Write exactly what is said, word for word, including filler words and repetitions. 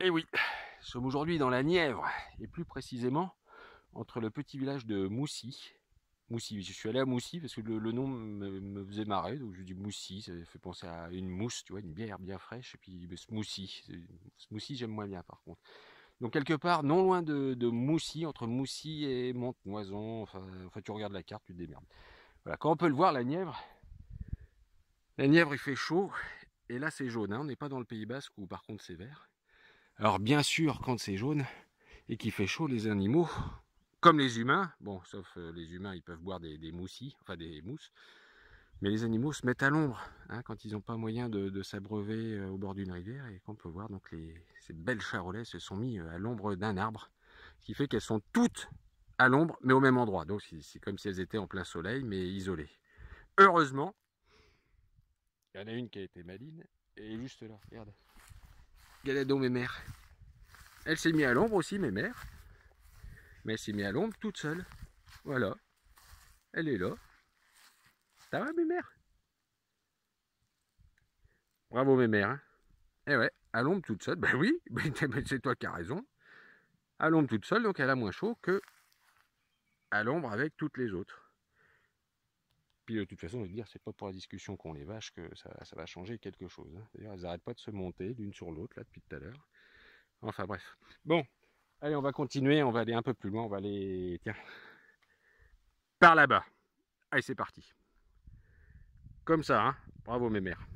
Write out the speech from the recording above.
Et oui, nous sommes aujourd'hui dans la Nièvre, et plus précisément entre le petit village de Moussy. Moussy, je suis allé à Moussy parce que le, le nom me, me faisait marrer, donc je dis Moussy, ça fait penser à une mousse, tu vois, une bière bien fraîche, et puis Moussy, Moussy j'aime moins bien par contre. Donc quelque part, non loin de, de Moussy, entre Moussy et Montenoison, enfin, enfin tu regardes la carte, tu te démerdes. Voilà, quand on peut le voir, la Nièvre, la Nièvre il fait chaud, et là c'est jaune, hein, on n'est pas dans le Pays Basque où par contre c'est vert. Alors bien sûr, quand c'est jaune et qu'il fait chaud, les animaux, comme les humains, bon, sauf euh, les humains, ils peuvent boire des, des moussis, enfin des mousses, mais les animaux se mettent à l'ombre, hein, quand ils n'ont pas moyen de, de s'abreuver euh, au bord d'une rivière, et qu'on peut voir, donc les, ces belles charolais se sont mis à l'ombre d'un arbre, ce qui fait qu'elles sont toutes à l'ombre, mais au même endroit, donc c'est comme si elles étaient en plein soleil, mais isolées. Heureusement, il y en a une qui a été maligne, et juste là, regarde. Galadon, mes mères. Elle s'est mise à l'ombre aussi, mes mères. Mais elle s'est mise à l'ombre toute seule. Voilà. Elle est là. Ça va, mes mères? Bravo, mes mères. Hein. Eh ouais, à l'ombre toute seule. Ben oui, c'est toi qui as raison. À l'ombre toute seule, donc elle a moins chaud que à l'ombre avec toutes les autres. Puis de toute façon, je veux dire, c'est pas pour la discussion qu'on les vache que ça, ça va changer quelque chose. Hein. D'ailleurs, elles n'arrêtent pas de se monter l'une sur l'autre là depuis tout à l'heure. Enfin bref. Bon, allez, on va continuer, on va aller un peu plus loin, on va aller, tiens, par là-bas. Allez, c'est parti. Comme ça, hein. Bravo mes mères.